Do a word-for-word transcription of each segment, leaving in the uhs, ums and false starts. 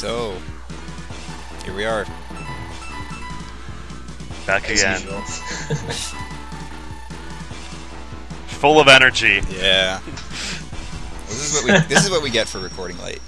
So, here we are. Back As again. Full of energy. Yeah. Well, this is what we this is what we get for recording late.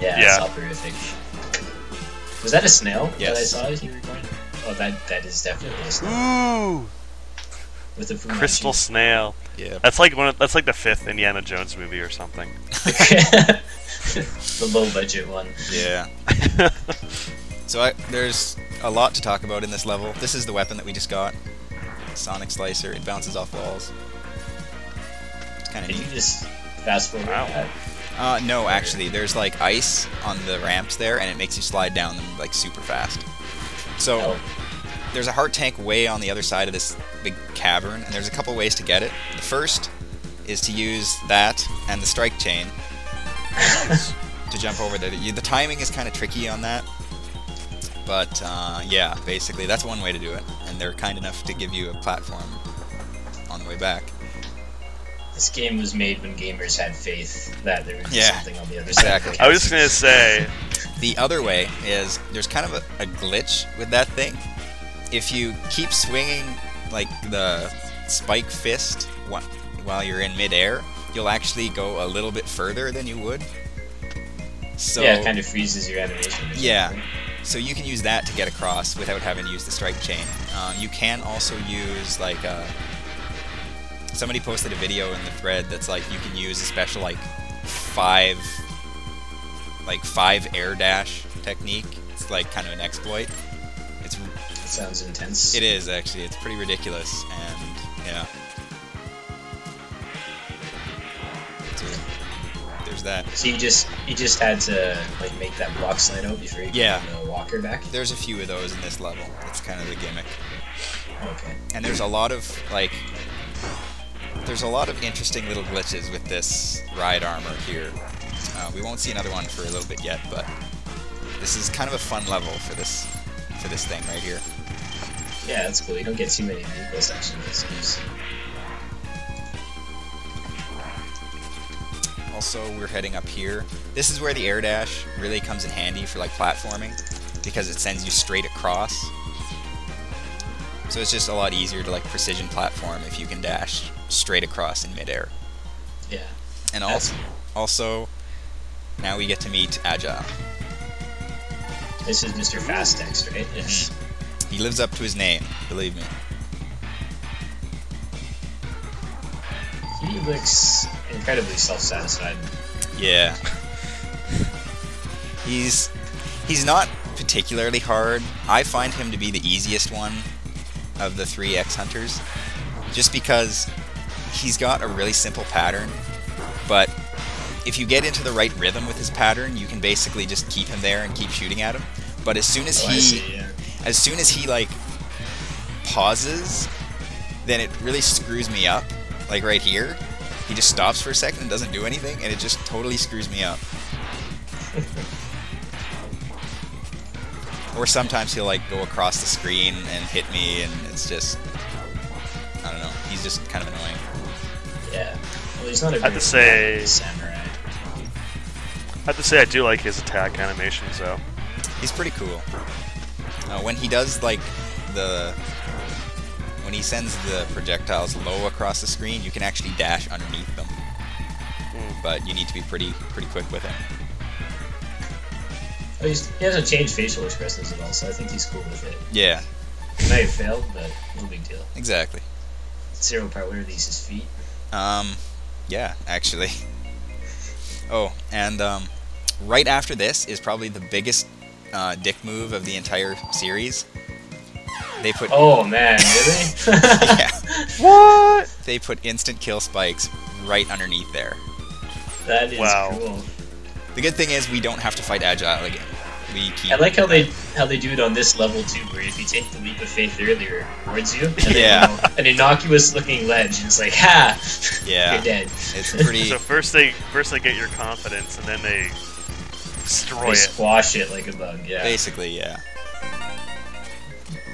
Yeah, yeah. It's horrific. Was that a snail? Yes. That I saw as you recorded? Oh, that that is definitely a snail. Ooh. With a Crystal Snail. Yeah. That's like one of, that's like the fifth Indiana Jones movie or something. The low budget one. Yeah. So I, there's a lot to talk about in this level. This is the weapon that we just got. Sonic Slicer. It bounces off walls. It's kind of neat. Did you just fast forward that? Uh, no, actually. There's like ice on the ramps there, and it makes you slide down them like super fast. So oh. There's a heart tank way on the other side of this big cavern, and there's a couple ways to get it. The first is to use that and the strike chain to jump over there. The, the timing is kind of tricky on that. But, uh, yeah, basically, that's one way to do it. And they're kind enough to give you a platform on the way back. This game was made when gamers had faith that there was yeah, something on the other exactly. side. I was just going to say... The other way is there's kind of a, a glitch with that thing. If you keep swinging, like, the spike fist while you're in midair, you'll actually go a little bit further than you would. So, yeah, it kind of freezes your animation. Yeah. So you can use that to get across without having to use the strike chain. Um, you can also use, like, uh, somebody posted a video in the thread that's like, you can use a special, like, five, like, five air dash technique. It's, like, kind of an exploit. It's, it sounds intense. It is, actually. It's pretty ridiculous, and, yeah. That. So you just you just had to like make that block slide out before you yeah. could walk her back? There's a few of those in this level. It's kind of the gimmick. Okay. And there's a lot of like there's a lot of interesting little glitches with this ride armor here. Uh, we won't see another one for a little bit yet, but this is kind of a fun level for this for this thing right here. Yeah, that's cool. You don't get too many vehicles actually in this use. Also, we're heading up here. This is where the air dash really comes in handy for like platforming, because it sends you straight across. So it's just a lot easier to like precision platform if you can dash straight across in midair. Yeah. And also, also, now we get to meet Agile. This is Mister Fastex, right? Yes. He lives up to his name, believe me. He looks incredibly self-satisfied. Yeah. He's he's not particularly hard. I find him to be the easiest one of the three X Hunters, just because he's got a really simple pattern, but if you get into the right rhythm with his pattern, you can basically just keep him there and keep shooting at him. But as soon as oh, he I see, yeah. as soon as he like pauses, then it really screws me up. Like right here, he just stops for a second and doesn't do anything, and it just totally screws me up. Or sometimes he'll like go across the screen and hit me, and it's just, I don't know, he's just kind of annoying. Yeah. Well, he's not a I have to say, samurai. I have to say I do like his attack animations though. He's pretty cool. Uh, when he does like the... When he sends the projectiles low across the screen, you can actually dash underneath them. Mm. But you need to be pretty pretty quick with him. Well, he's, he hasn't changed facial expressions at all, so I think he's cool with it. Yeah. He may have failed, but no big deal. Exactly. Zero part, what are these, his feet? Um, yeah, actually. Oh, and um, right after this is probably the biggest uh, dick move of the entire series. They put oh man, really? Yeah. What? They put instant kill spikes right underneath there. That is wow. cool. The good thing is we don't have to fight Agile again. We keep I like how they how they do it on this level too, where if you take the leap of faith earlier, it rewards you. And yeah. Then, you know, an innocuous looking ledge, and it's like ha. Yeah. You're dead. It's pretty. So first they first they get your confidence, and then they destroy they it. Squash it like a bug. Yeah. Basically, yeah.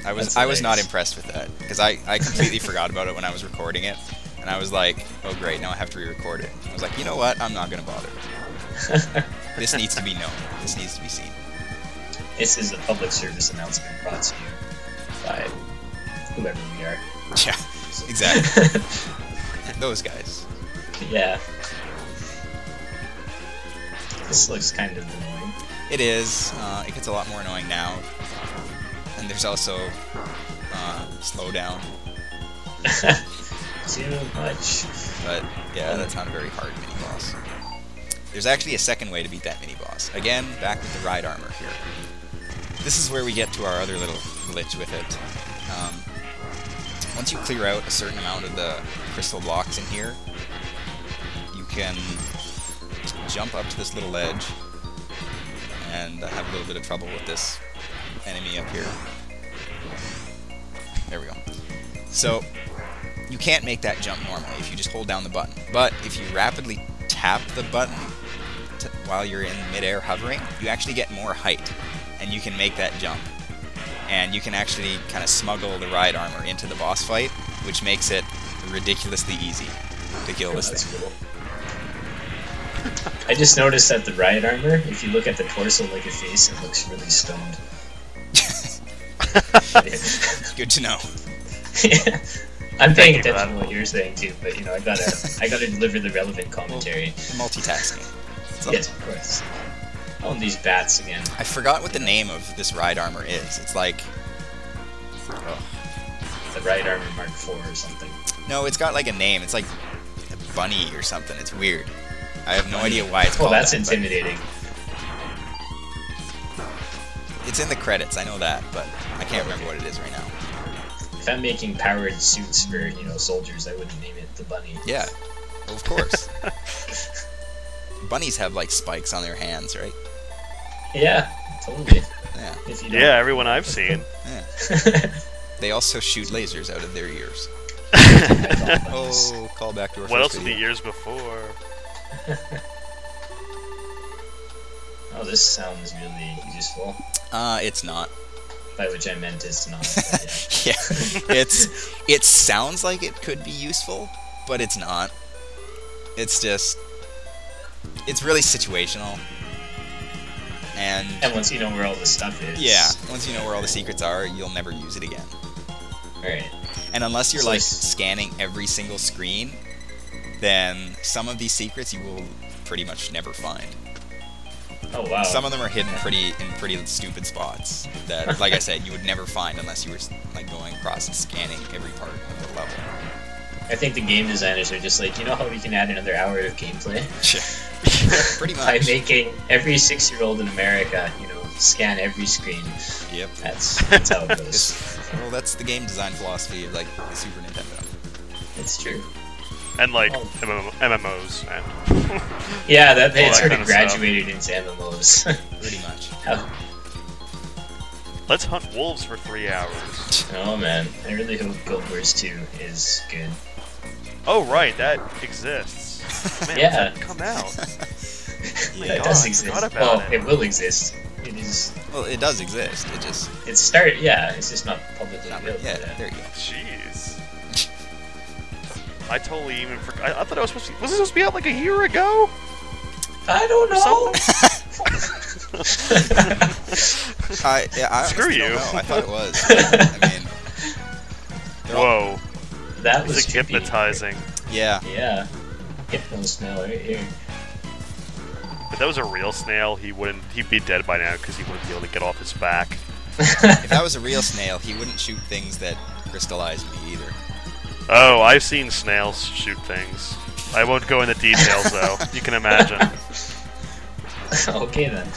I was That's I nice. was not impressed with that, because I, I completely forgot about it when I was recording it, and I was like, oh great, now I have to re-record it. I was like, you know what, I'm not going to bother. This needs to be known. This needs to be seen. This is a public service announcement brought to you by whoever we are. Yeah, exactly. Those guys. Yeah. This looks kind of annoying. It is. Uh, it gets a lot more annoying now. And there's also uh, slowdown. Too much. But yeah, that's not a very hard mini boss. There's actually a second way to beat that mini boss. Again, back with the ride armor here. This is where we get to our other little glitch with it. Um, once you clear out a certain amount of the crystal blocks in here, you can jump up to this little ledge, and I have a little bit of trouble with this enemy up here. There we go. So you can't make that jump normally if you just hold down the button. But if you rapidly tap the button t while you're in midair hovering, you actually get more height, and you can make that jump. And you can actually kind of smuggle the ride armor into the boss fight, which makes it ridiculously easy to kill this That's thing. Cool. I just noticed that the ride armor, if you look at the torso like a face, it looks really stoned. Good to know. Yeah. I'm paying Thank attention to what you're saying too, but you know, I gotta, I gotta deliver the relevant commentary. Multitasking. Yes, of course. Oh, and these bats again. I forgot what the name of this ride armor is. It's like oh. the ride armor Mark four or something. No, it's got like a name. It's like a bunny or something. It's weird. I have no idea why it's called. Well, that's that, intimidating. It's in the credits. I know that, but I can't remember what it is right now. If I'm making powered suits for, you know, soldiers, I wouldn't name it the bunny. Yeah, well, of course. Bunnies have like spikes on their hands, right? Yeah, totally. Yeah, if you yeah everyone I've seen. Yeah. They also shoot lasers out of their ears. Oh, call back to our What else in the years before? Oh, this sound is really useful. Uh, it's not. By which I meant it's not. Yeah, yeah. it's it sounds like it could be useful, but it's not. It's just it's really situational. And and once you know where all the stuff is. Yeah, once you know where all the secrets are, you'll never use it again. All right. And unless you're so like scanning every single screen, then some of these secrets you will pretty much never find. Oh wow! Some of them are hidden pretty in pretty stupid spots that, like I said, you would never find unless you were like going across and scanning every part of the level. I think the game designers are just like, you know how we can add another hour of gameplay? Pretty much. By making every six-year-old in America, you know, scan every screen. Yep. That's that's how it goes. Well, that's the game design philosophy of like the Super Nintendo. It's true. And like oh. M M Os. And yeah, that they sort of graduated into M M Os. Pretty much. Oh. Let's hunt wolves for three hours. Oh man, I really hope Guild Wars two is good. Oh right, that exists. Man, yeah, that come out. Yeah, it does exist. Well, it. it will exist. It is. Well, it does exist. It just. It started. Yeah, it's just not publicly available. Yeah, there you go. Jeez. I totally even forgot. I, I thought I was supposed to. Was it supposed to be out like a year ago? I don't know. I, yeah, I Screw you. Don't know. I thought it was. I mean. Whoa. All... That was like hypnotizing. Yeah. Yeah. Hypno snail right here. If that was a real snail, he wouldn't. He'd be dead by now because he wouldn't be able to get off his back. If that was a real snail, he wouldn't shoot things that crystallize me either. Oh, I've seen snails shoot things. I won't go into details, though. You can imagine. Okay, then.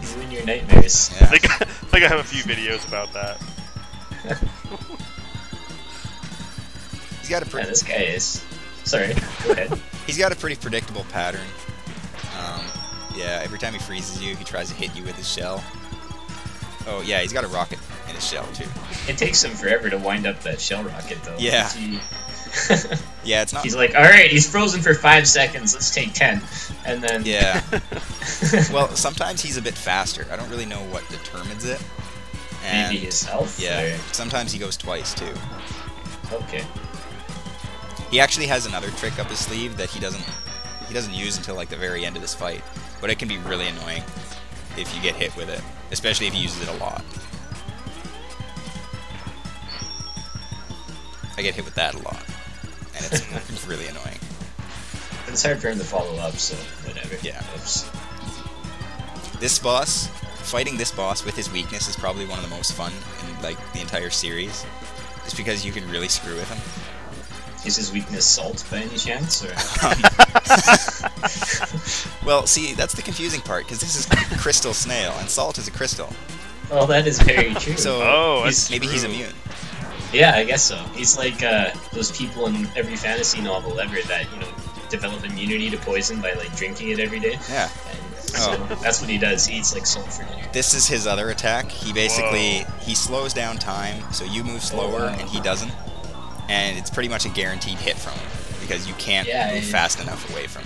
You and your nightmares. Yeah. I, think, I think I have a few videos about that. He's got a pretty... Yeah, this guy is... Sorry, go ahead. He's got a pretty predictable pattern. Um, yeah, every time he freezes you, he tries to hit you with his shell. Oh, yeah, he's got a rocket in his shell, too. It takes him forever to wind up that shell rocket, though. Yeah. Yeah, it's not... He's like, alright, he's frozen for five seconds, let's take ten. And then... Yeah. Well, sometimes he's a bit faster. I don't really know what determines it. And maybe his health? Yeah. Or... Sometimes he goes twice, too. Okay. He actually has another trick up his sleeve that he doesn't... he doesn't use until like the very end of this fight, but it can be really annoying if you get hit with it, especially if he uses it a lot. I get hit with that a lot, and it's, it's really annoying. It's hard for him to follow up, so whatever. Yeah. Oops. This boss, fighting this boss with his weakness is probably one of the most fun in like the entire series, just because you can really screw with him. Is his weakness salt by any chance? Or? Well, see, that's the confusing part, because this is Crystal Snail, and salt is a crystal. Well, that is very true. So oh, he's, maybe true. he's immune. Yeah, I guess so. He's like uh, those people in every fantasy novel ever that, you know, develop immunity to poison by like drinking it every day. Yeah. And so oh. that's what he does. He eats like salt for dinner. This is his other attack. He basically Whoa. he slows down time, so you move slower oh, wow. and he doesn't. And it's pretty much a guaranteed hit from him, because you can't yeah, move yeah. fast enough away from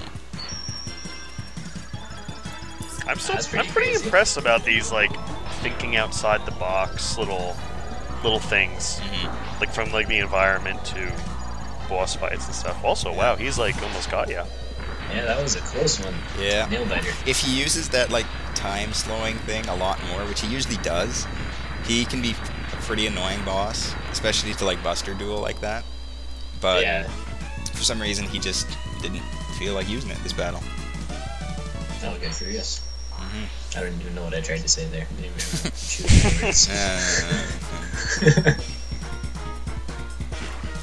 him. I'm so pretty I'm pretty crazy. impressed about these like thinking outside the box little little things. Mm-hmm. Like from like the environment to boss fights and stuff. Also, wow, he's like almost got ya. Yeah, that was a close one. Yeah. Nail biter. If he uses that like time slowing thing a lot more, which he usually does, he can be a pretty annoying boss, especially to like Buster Duel like that. But yeah. for some reason he just didn't feel like using it this battle. Oh, good for us. Mm-hmm. I don't even know what I tried to say there. Maybe uh,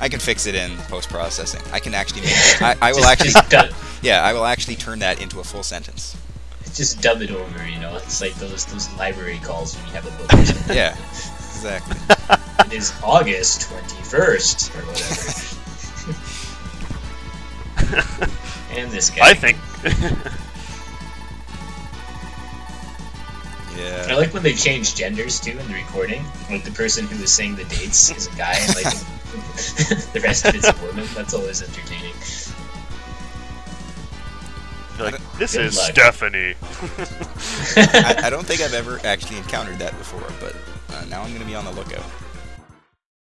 I can fix it in post-processing. I can actually make it. I, I will just, actually just yeah, I will actually turn that into a full sentence. Just dub it over, you know. It's like those those library calls when you have a book. Or something. Yeah, exactly. It is August twenty-first or whatever. And this guy. I think. Yeah. I like when they change genders too in the recording. Like the person who is saying the dates is a guy, and like the rest of it's a woman. That's always entertaining. Like this Good is luck. Stephanie. I, I don't think I've ever actually encountered that before, but uh, now I'm gonna be on the lookout.